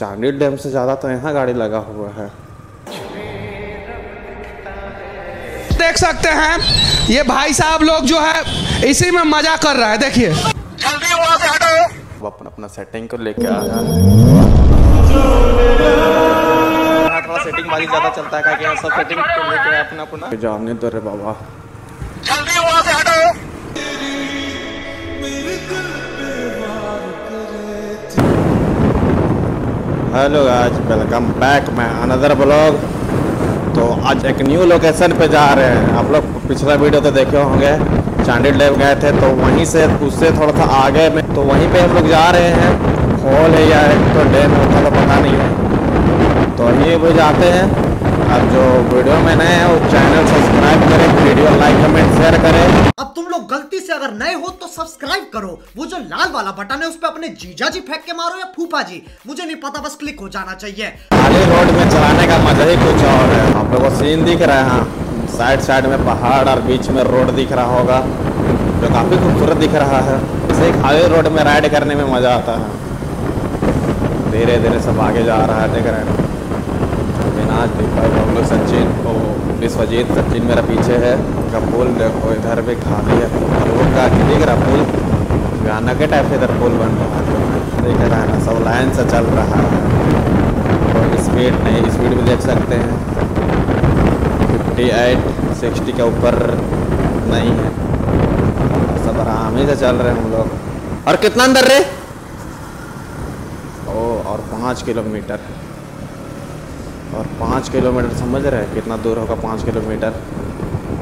Chandil dam से ज़्यादा तो यहाँ गाड़ी लगा हुआ है। देख सकते हैं ये भाई साहब लोग जो है इसी में मजा कर रहा है। देखिए जल्दी वहाँ से हटो। अब अपन अपना सेटिंग को लेके आ जा रहे हैं। थोड़ा सेटिंग वाली ज़्यादा चलता है क्या कि यहाँ सब सेटिंग को लेके अपना अपना जाने दो रे बाबा। जल्दी वहाँ से हटो। हेलो आज वेलकम बैक मैं अनदर ब्लॉग। तो आज एक न्यू लोकेशन पे जा रहे हैं। आप लोग पिछला वीडियो तो देखे होंगे चांडिल डैम गए थे, तो वहीं से उससे थोड़ा सा आगे में तो वहीं पे हम लोग जा रहे हैं। हॉल है या एक तो डैम होता तो पता नहीं है, तो ये वो जाते हैं। अब जो वीडियो में नए हैं वो चैनल सब्सक्राइब करें, वीडियो लाइक कमेंट शेयर करें। अब तुम लोग गलती से अगर नए हो तो सब्सक्राइब करो, वो जो लाल वाला बटन है उस पे अपने जीजा जी फेंक के मारो या फूफा जी, मुझे नहीं पता, बस क्लिक हो जाना चाहिए। खाली रोड में चलाने का मजा ही कुछ और है। आप लोगों को सीन दिख रहा है, साइड साइड में पहाड़ और बीच में रोड दिख रहा होगा जो काफी खूबसूरत दिख रहा है। इसे खाली रोड में राइड करने में मजा आता है। धीरे धीरे सब आगे जा रहा है, देख रहे हैं। हम लोग सचिन विश्वजीत, सचिन मेरा पीछे है। का पुल देखो इधर भी खाली है, रोड का दिख रहा पुल गाना के टाइप से इधर पुल बन रहा है, देख रहा है ना। सब लाइन से चल रहा है और तो स्पीड नहीं, स्पीड भी देख सकते हैं 58 60 के ऊपर नहीं है, सब आराम ही से चल रहे हैं हम लोग। और कितना अंदर रे? ओ और 5 किलोमीटर और 5 किलोमीटर समझ रहे हैं कितना दूर होगा। 5 किलोमीटर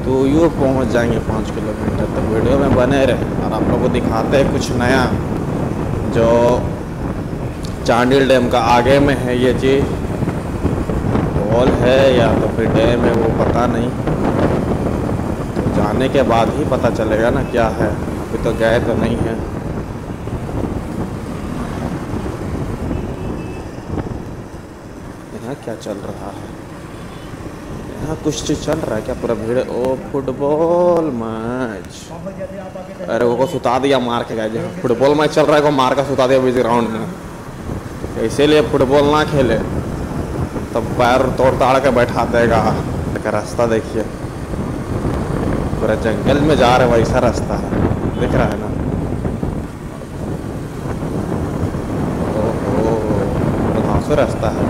तो यूँ पहुंच जाएंगे 5 किलोमीटर। तो वीडियो में बने रहे और आप लोगों को दिखाते हैं कुछ नया जो चांडिल डैम का आगे में है। ये चीज़ हॉल है या तो फिर डैम है वो पता नहीं, तो जाने के बाद ही पता चलेगा ना क्या है। अभी तो गए तो नहीं है। क्या चल रहा है यहाँ? कुछ चीज चल रहा है क्या? पूरा भीड़। ओ फुटबॉल मैच, अरे वो को सुता दिया मार के गए। फुटबॉल मैच चल रहा है को मार का सुता दिया बीच ग्राउंड में। इसीलिए फुटबॉल ना खेले तब पैर तोड़ ताड़ के बैठा देगा। रास्ता देखिए पूरा जंगल में जा रहे, वैसा रास्ता है, दिख रहा है ना। ओहो रास्ता है।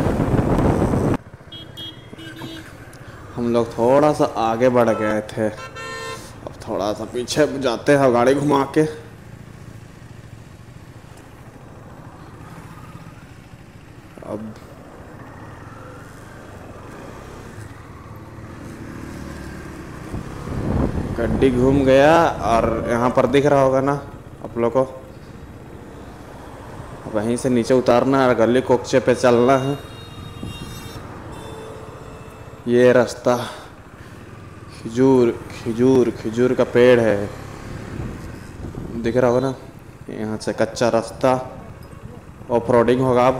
हम लोग थोड़ा सा आगे बढ़ गए थे, अब थोड़ा सा पीछे जाते हैं गाड़ी घुमा के। अब गड्डी घूम गया और यहाँ पर दिख रहा होगा ना आप लोग को, वहीं से नीचे उतारना और गली कोकचे पे चलना है। ये रास्ता खजूर खजूर खजूर का पेड़ है, दिख रहा होगा ना। यहाँ से कच्चा रास्ता ऑफ रोडिंग होगा। अब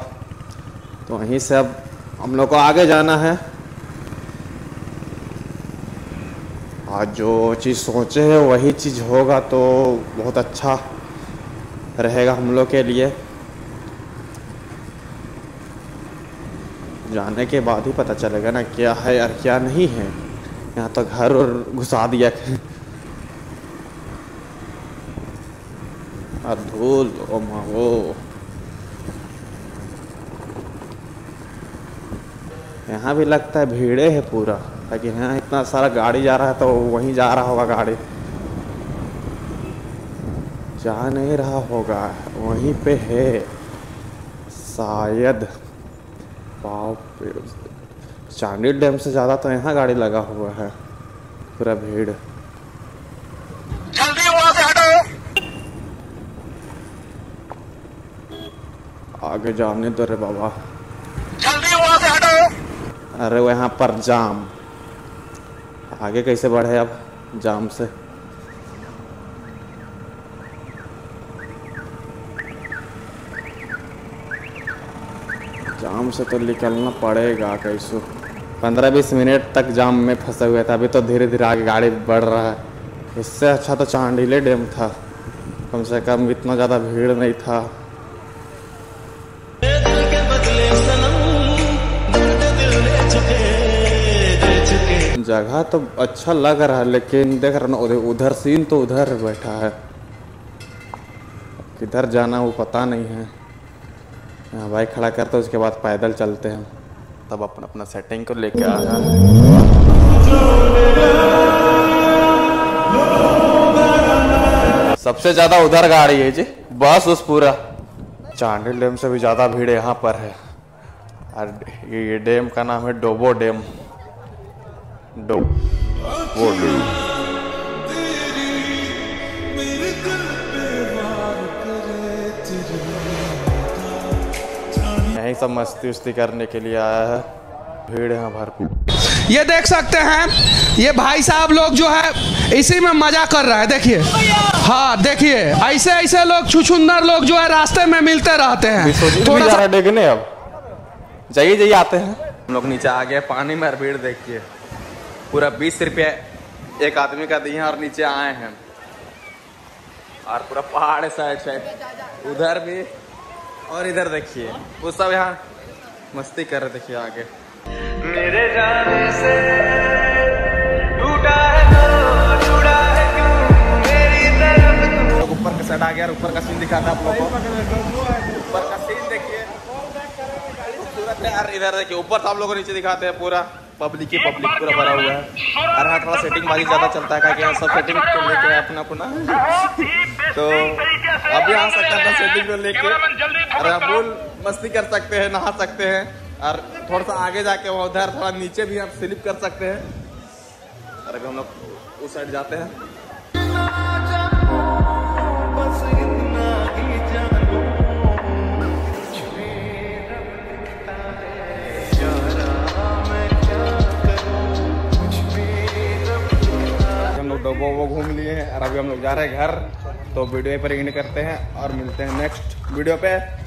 तो वहीं से अब हम लोग को आगे जाना है। आज जो चीज़ सोचे हैं वही चीज़ होगा तो बहुत अच्छा रहेगा हम लोग के लिए। जाने के बाद ही पता चलेगा ना क्या है और क्या नहीं है। यहाँ तो घर और घुसा दिया और धूल ओ माँ वो। यहाँ भी लगता है भीड़े है पूरा, ताकि यहाँ इतना सारा गाड़ी जा रहा है तो वहीं जा रहा होगा, गाड़ी जा नहीं रहा होगा, वहीं पे है शायद। चांडिल डैम से ज़्यादा तो यहाँ गाड़ी लगा हुआ है, पूरा भीड़। जल्दी वहाँ से हटो। आगे जाने दो रे बाबा। जल्दी वहाँ से हटो। अरे वहाँ पर जाम, आगे कैसे बढ़े अब जाम से। जाम से तो निकलना पड़ेगा कैसे। 15-20 मिनट तक जाम में फंसे हुए था, अभी तो धीरे धीरे आगे गाड़ी बढ़ रहा है। इससे अच्छा तो चांडिल डैम था, कम से कम इतना ज़्यादा भीड़ नहीं था। जगह तो अच्छा लग रहा है, लेकिन देख रहा ना उधर सीन तो उधर बैठा है, किधर जाना वो पता नहीं है। यहाँ बाइक खड़ा करते उसके बाद पैदल चलते हैं, तब अपन अपना सेटिंग को लेके आ रहा है। सबसे ज़्यादा उधर गाड़ी है जी, बस उस पूरा चांडिल डैम से भी ज़्यादा भीड़ यहाँ पर है। और ये डैम का नाम है डोबो डैम। डोबो डैम सब मस्ती उस्ती करने के लिए आया है, भीड़ है भरपूर। ये देख सकते हैं ये भाई साहब लोग जो है इसी में मजा कर रहा है। देखिए, हाँ देखिए, ऐसे ऐसे लोग छुछुंदर लोग जो है रास्ते में मिलते रहते हैं। थोड़ा सा देखने अब जाइए जाइए आते हैं हम लोग। नीचे आ गए पानी में, भीड़ देखिए पूरा 20 रुपया एक आदमी का दिए और नीचे आए हैं। और पूरा पहाड़ साइड साइड उधर भी और इधर देखिए वो सब यहाँ मस्ती कर रहे। देखिए आगे मेरे जाने से टूटा है क्यों मेरी तरफ। ऊपर का साइड आ गया और ऊपर का सीन दिखाता आप लोगों को। ऊपर का सीन देखिए खूबसूरत है। और इधर देखिए ऊपर से आप लोगों को नीचे दिखाते हैं, पूरा पब्लिक ही पब्लिक पूरा भरा हुआ है। और यहाँ थोड़ा सेटिंग बाजी ज़्यादा चलता है क्या कि सब सेटिंग को लेके अपना अपना तो अभी आ सकता था सेटिंग को लेके। और आप मस्ती कर सकते हैं, नहा सकते हैं। और थोड़ा सा आगे जाके वहाँ उधर थोड़ा नीचे भी आप स्लिप कर सकते हैं। और अभी हम लोग उस साइड जाते हैं। वो घूम लिए हैं और अभी हम लोग जा रहे हैं घर। तो वीडियो पर एंड करते हैं और मिलते हैं नेक्स्ट वीडियो पे।